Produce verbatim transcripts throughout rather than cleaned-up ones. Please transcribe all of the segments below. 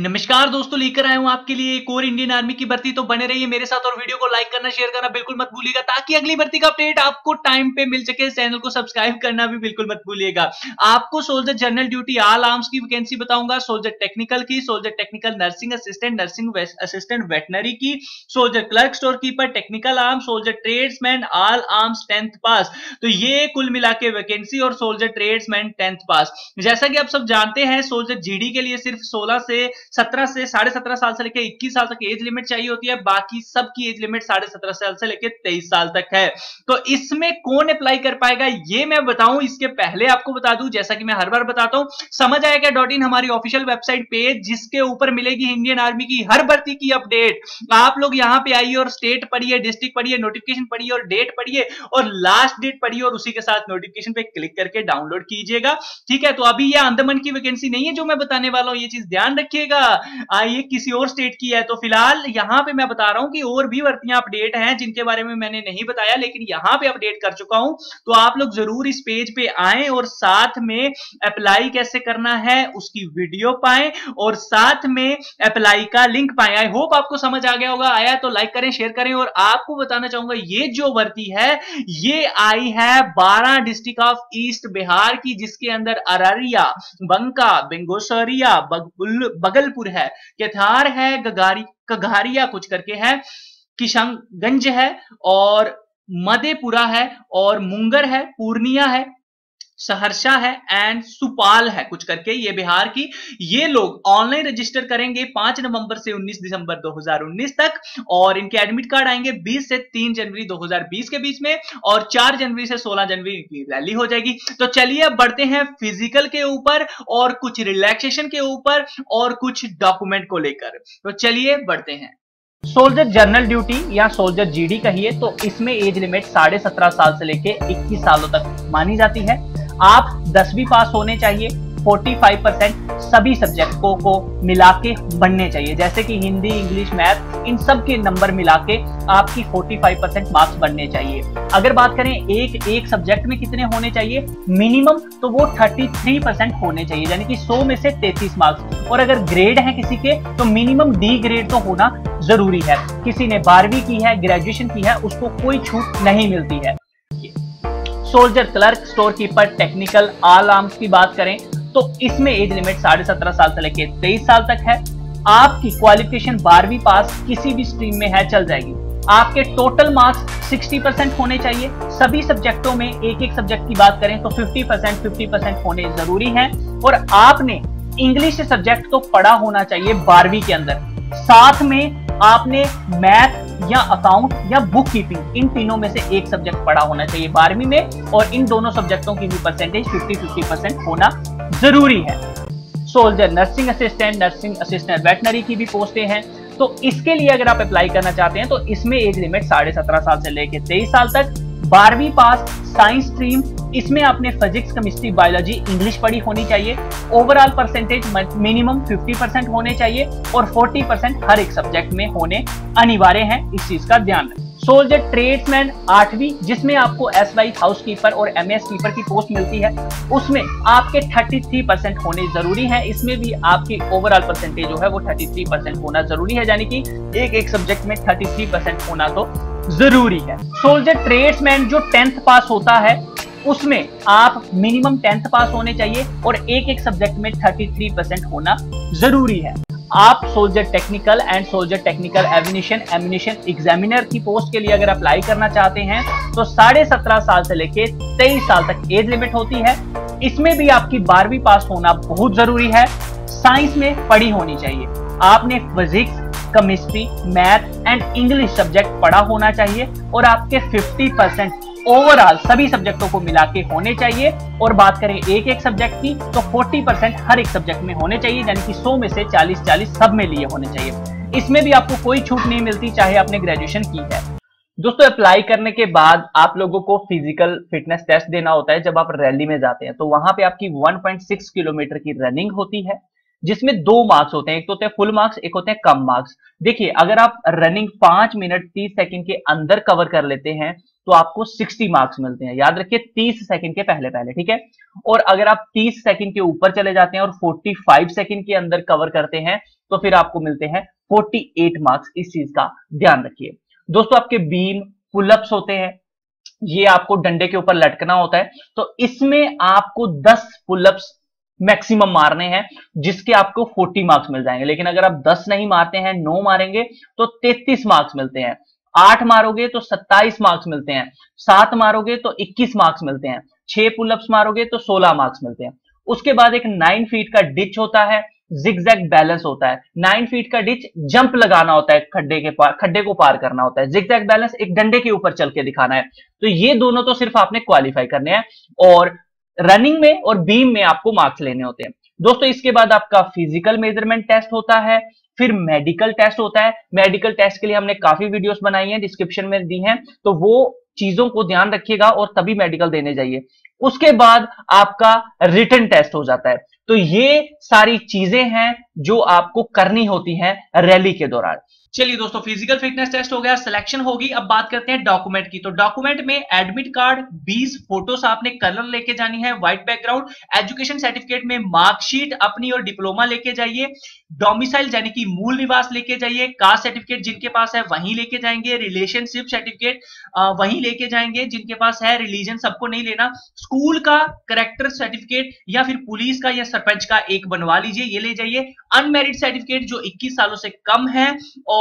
नमस्कार दोस्तों, लेकर आया हूं आपके लिए एक और इंडियन आर्मी की भर्ती। तो बने रहिए मेरे साथ और वीडियो को लाइक करना, शेयर करना बिल्कुल मत भूलिएगा, ताकि अगली भर्ती का अपडेट आपको टाइम पे मिल सके। चैनल को सब्सक्राइब करना भी बिल्कुल मत भूलिएगा। आपको soldier general duty all arms की वैकेंसी बताऊंगा, सोल्जर टेक्निकल की, soldier technical nursing assistant, nursing assistant veterinary की, soldier clerk store keeper, technical arms, soldier tradesman all arms tenth pass. तो ये कुल मिला के वैकेंसी और सोल्जर ट्रेड्समैन टेंथ पास। जैसा कि आप सब जानते हैं, सोल्जर जीडी के लिए सिर्फ सोलह से सत्रह से साढ़े सत्रह साल से लेकर इक्कीस साल तक एज लिमिट चाहिए होती है। बाकी सबकी एज लिमिट साढ़े सत्रह साल से लेकर तेईस साल तक है। तो इसमें कौन अप्लाई कर पाएगा ये मैं बताऊं इसके पहले आपको बता दूं, जैसा कि मैं हर बार बताता हूं, समझ आएगा डॉट इन हमारी ऑफिशियल वेबसाइट पे, जिसके ऊपर मिलेगी इंडियन आर्मी की हर भर्ती की अपडेट। आप लोग यहाँ पे आइए और स्टेट पढ़िए, डिस्ट्रिक्ट पढ़िए, नोटिफिकेशन पढ़िए और डेट पढ़िए और लास्ट डेट पढ़िए और उसी के साथ नोटिफिकेशन पे क्लिक करके डाउनलोड कीजिएगा। ठीक है, तो अभी यह अंडमान की वैकेंसी नहीं है जो मैं बताने वाला हूँ, ये चीज ध्यान रखिए। आइए, किसी और स्टेट की है। तो फिलहाल यहाँ पे मैं बता रहा हूं कि और भी भर्तियां अपडेट हैं जिनके बारे में मैंने नहीं बताया, लेकिन यहाँ पे अपडेट कर चुका हूं। तो आप लोग जरूर इस पेज पे आएं और साथ में अप्लाई कैसे करना है उसकी वीडियो पाएं और साथ में अप्लाई का लिंक पाएं। आई होप आपको समझ आ गया होगा। आया तो लाइक करें, शेयर करें। और आपको बताना चाहूंगा, ये जो भर्ती है ये आई है बारह डिस्ट्रिक्ट ऑफ ईस्ट बिहार की, जिसके अंदर अररिया, बंका, बेंगोसरिया, बगलपुर है, केथार है, गगारी कघारिया कुछ करके है, किशनगंज है और मधेपुरा है और मुंगेर है, पूर्णिया है, सहरसा है एंड सुपाल है कुछ करके। ये बिहार की। ये लोग ऑनलाइन रजिस्टर करेंगे पांच नवंबर से उन्नीस दिसंबर दो हज़ार उन्नीस तक और इनके एडमिट कार्ड आएंगे बीस से तीन जनवरी दो हज़ार बीस के बीच में और चार जनवरी से सोलह जनवरी इनकी रैली हो जाएगी। तो चलिए अब बढ़ते हैं फिजिकल के ऊपर और कुछ रिलैक्सेशन के ऊपर और कुछ डॉक्यूमेंट को लेकर। तो चलिए बढ़ते हैं। सोल्जर जनरल ड्यूटी या सोल्जर जीडी कहिए तो इसमें एज लिमिट साढ़े सत्रह साल से लेकर इक्कीस सालों तक मानी जाती है। आप दसवीं पास होने चाहिए, पैंतालीस परसेंट सभी सब्जेक्टों को मिला के बनने चाहिए, जैसे कि हिंदी, इंग्लिश, मैथ, इन सब के नंबर मिला के आपकी पैंतालीस परसेंट मार्क्स बनने चाहिए। अगर बात करें एक एक सब्जेक्ट में कितने होने चाहिए मिनिमम, तो वो तैंतीस परसेंट होने चाहिए, यानी कि सौ में से तैंतीस मार्क्स। और अगर ग्रेड है किसी के तो मिनिमम डी ग्रेड तो होना जरूरी है। किसी ने बारहवीं की है, ग्रेजुएशन की है, उसको कोई छूट नहीं मिलती है। Soldier clerk, store keeper, technical all arms की बात करें तो इसमें एज लिमिट साढ़े सत्रह साल से लेकर तेईस साल तक है। आपकी क्वालिफिकेशन बारहवीं पास किसी भी स्ट्रीम में है चल जाएगी। आपके टोटल मार्क्स साठ परसेंट होने चाहिए सभी सब्जेक्टों में। एक एक सब्जेक्ट की बात करें तो पचास परसेंट पचास परसेंट होने जरूरी हैं। और आपने इंग्लिश सब्जेक्ट तो पढ़ा होना चाहिए बारहवीं के अंदर, साथ में आपने मैथ या अकाउंट या बुक कीपिंग, इन तीनों में से एक सब्जेक्ट पढ़ा होना चाहिए बारहवीं में। और इन दोनों सब्जेक्टों की भी परसेंटेज पचास परसेंट होना जरूरी है। Soldier nursing assistant, nursing assistant veterinary की भी पोस्टें हैं, तो इसके लिए अगर आप अप्लाई करना चाहते हैं तो इसमें एज लिमिट साढ़े सत्रह साल से लेकर तेईस साल तक, बारहवीं पास, साइंस स्ट्रीम। इसमें आपने फिजिक्स, केमिस्ट्री, बायोलॉजी, इंग्लिश पढ़ी होनी चाहिए। ओवरऑल परसेंटेज मिनिमम पचास परसेंट होने चाहिए और चालीस परसेंट हर एक सब्जेक्ट में होने अनिवार्य हैं। इस चीज का ध्यान रखें। सोल्जर ट्रेड्समैन आठवीं, जिसमें आपको एस वाई हाउस कीपर और एम एस कीपर की पोस्ट मिलती है, उसमें आपके तैंतीस परसेंट होने जरूरी हैं। इसमें भी आपकी ओवरऑल परसेंटेज जो है वो तैंतीस परसेंट होना जरूरी है, यानी कि एक एक सब्जेक्ट में तैंतीस परसेंट होना तो जरूरी है। सोल्जर ट्रेड्समैन जो टेंथ पास होता है उसमें आप मिनिमम टेंथ पास होने चाहिए और एक एक सब्जेक्ट में तैंतीस परसेंट होना जरूरी है। आप soldier technical and soldier technical aviation ammunition examiner की पोस्ट के लिए अगर अप्लाई करना चाहते हैं तो साढ़े सत्रह साल से लेके तेईस साल तक एज लिमिट होती है। इसमें भी आपकी बारहवीं पास होना बहुत जरूरी है, साइंस में पढ़ी होनी चाहिए। आपने physics, chemistry, math and English subject पढ़ा होना चाहिए और आपके पचास परसेंट ओवरऑल सभी सब्जेक्टों को मिला के होने चाहिए। और बात करें एक एक सब्जेक्ट की तो चालीस परसेंट हर एक सब्जेक्ट में होने चाहिए, यानी कि सौ में से चालीस चालीस सब में लिए होने चाहिए। इसमें भी आपको कोई छूट नहीं मिलती चाहे आपने ग्रेजुएशन की है। दोस्तों, अप्लाई करने के बाद आप लोगों को फिजिकल फिटनेस टेस्ट देना होता है। जब आप रैली में जाते हैं तो वहां पे आपकी एक पॉइंट छह किलोमीटर की रनिंग होती है, जिसमें दो मार्क्स होते हैं, एक तो होते हैं फुल मार्क्स, एक होते हैं कम मार्क्स। देखिए, अगर आप रनिंग पांच मिनट तीस सेकंड के अंदर कवर कर लेते हैं तो आपको साठ मार्क्स मिलते हैं। याद रखिए तीस सेकंड के पहले पहले, ठीक है। और अगर आप तीस सेकंड के ऊपर चले जाते हैं और पैंतालीस सेकंड के अंदर कवर करते हैं तो फिर आपको मिलते हैं अड़तालीस मार्क्स। इस चीज का ध्यान रखिए दोस्तों। आपके बीम पुलअप्स होते हैं, ये आपको डंडे के ऊपर लटकना होता है, तो इसमें आपको दस पुलअप्स मैक्सिमम मारने हैं जिसके आपको चालीस मार्क्स मिल जाएंगे। लेकिन अगर आप दस नहीं मारते हैं, नौ मारेंगे तो तैंतीस मार्क्स मिलते हैं, आठ मारोगे तो सत्ताईस मार्क्स मिलते हैं, सात मारोगे तो इक्कीस मार्क्स मिलते हैं, छह पुलअप्स मारोगे तो सोलह मार्क्स मिलते हैं। उसके बाद एक नाइन फीट का डिच होता है, जिगजैग बैलेंस होता है। नाइन फीट का डिच जंप लगाना होता है, खड्डे के पार, खड्डे को पार करना होता है। जिगजैग बैलेंस एक डंडे के ऊपर चल के दिखाना है। तो ये दोनों तो सिर्फ आपने क्वालिफाई करने हैं, और रनिंग में और बीम में आपको मार्क्स लेने होते हैं दोस्तों। इसके बाद आपका फिजिकल मेजरमेंट टेस्ट होता है, फिर मेडिकल टेस्ट होता है। मेडिकल टेस्ट के लिए हमने काफी वीडियोस बनाई हैं, डिस्क्रिप्शन में दी हैं, तो वो चीजों को ध्यान रखिएगा और तभी मेडिकल देने जाइए। उसके बाद आपका रिटन टेस्ट हो जाता है। तो ये सारी चीजें हैं जो आपको करनी होती हैं रैली के दौरान। चलिए दोस्तों, फिजिकल फिटनेस टेस्ट हो गया, सिलेक्शन होगी। अब बात करते हैं डॉक्यूमेंट की। तो डॉक्यूमेंट में एडमिट कार्ड, बीस फोटोस आपने कलर लेके जानी है, व्हाइट बैकग्राउंड, एजुकेशन सर्टिफिकेट में मार्कशीट अपनी और डिप्लोमा लेके जाइए, डोमिसाइल यानी कि मूल निवास लेके जाइए, कास्ट सर्टिफिकेट जिनके पास है वहीं लेके जाएंगे, रिलेशनशिप सर्टिफिकेट वहीं लेके जाएंगे जिनके पास है, रिलीजन सबको नहीं लेना, स्कूल का करेक्टर सर्टिफिकेट या फिर पुलिस का या सरपंच का एक बनवा लीजिए, ये ले जाइए, अनमेरिड सर्टिफिकेट जो इक्कीस सालों से कम है,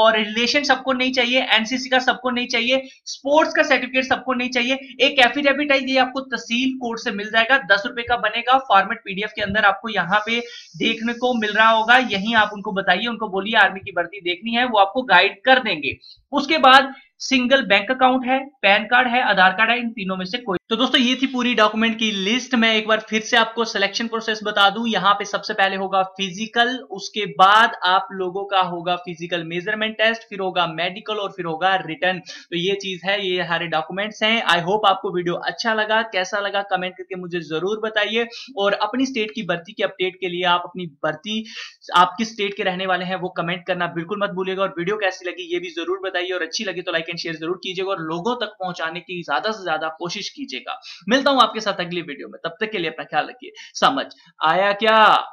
और रिलेशन सबको नहीं चाहिए, एनसीसी का सबको नहीं चाहिए, स्पोर्ट्स का सर्टिफिकेट सबको नहीं चाहिए। एक एफिडेविट है, ये आपको तहसील कोर्ट से मिल जाएगा, दस रुपए का बनेगा, फॉर्मेट पीडीएफ के अंदर आपको यहाँ पे देखने को मिल रहा होगा। यहीं आप उनको बताइए, उनको बोलिए आर्मी की भर्ती देखनी है, वो आपको गाइड कर देंगे। उसके बाद सिंगल बैंक अकाउंट है, पैन कार्ड है, आधार कार्ड है, इन तीनों में से कोई। तो दोस्तों ये थी पूरी डॉक्यूमेंट की लिस्ट। मैं एक बार फिर से आपको सिलेक्शन प्रोसेस बता दूं। यहाँ पे सबसे पहले होगा फिजिकल, उसके बाद आप लोगों का होगा फिजिकल मेजरमेंट टेस्ट, फिर होगा मेडिकल और फिर होगा रिटर्न। तो ये चीज है, ये सारे डॉक्यूमेंट्स हैं। आई होप आपको वीडियो अच्छा लगा। कैसा लगा कमेंट करके मुझे जरूर बताइए, और अपनी स्टेट की भर्ती की अपडेट के लिए आप अपनी भर्ती आप किस स्टेट के रहने वाले हैं वो कमेंट करना बिल्कुल मत भूलिएगा। और वीडियो कैसी लगी ये भी जरूर बताइए, और अच्छी लगी तो लाइक शेयर जरूर कीजिएगा, और लोगों तक पहुंचाने की ज्यादा से ज्यादा कोशिश कीजिएगा। मिलता हूं आपके साथ अगली वीडियो में, तब तक के लिए अपना ख्याल रखिए। समझ आया क्या?